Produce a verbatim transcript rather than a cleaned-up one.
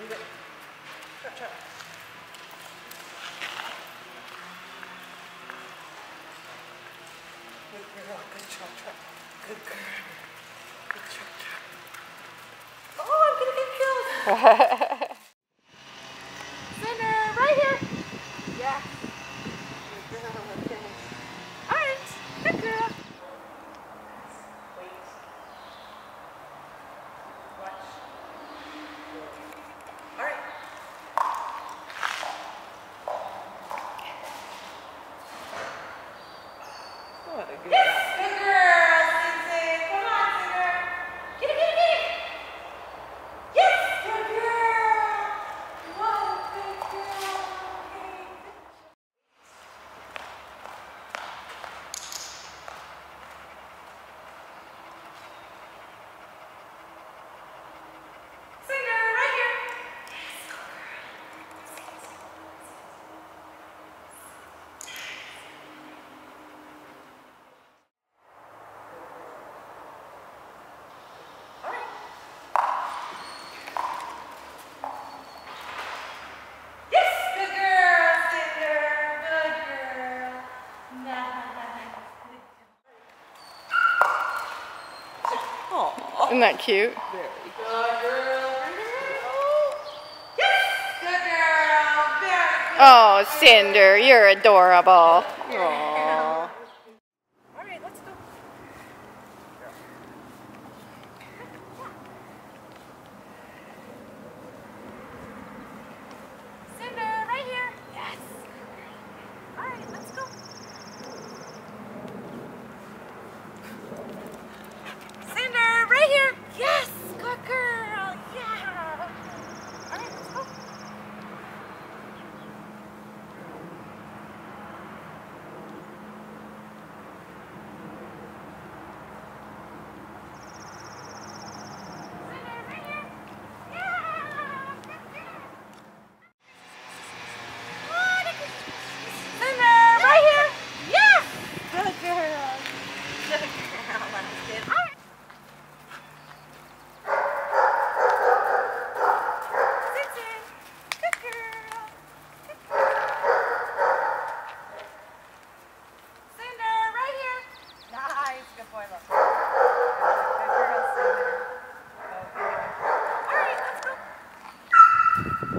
Move it. Trap, trap. Good girl. Good trap, trap. Good girl. Good trap, trap. Oh, I'm gonna get killed. Cinder, right here. Yeah. Good girl. Okay. All right. Good girl. What a good yes, job. Good girl, Sensei. Come on, Cinder. Get it, get it, get it. Yes, good girl. What a good girl. Okay. Cinder, right here. Yes, good girl. Isn't that cute? Very good girl. Yes, good girl. Very good. Oh, Cinder, you're adorable. Aww. All right, let's go. Cinder, right here. Yes. All right, let's go. All right, let's go.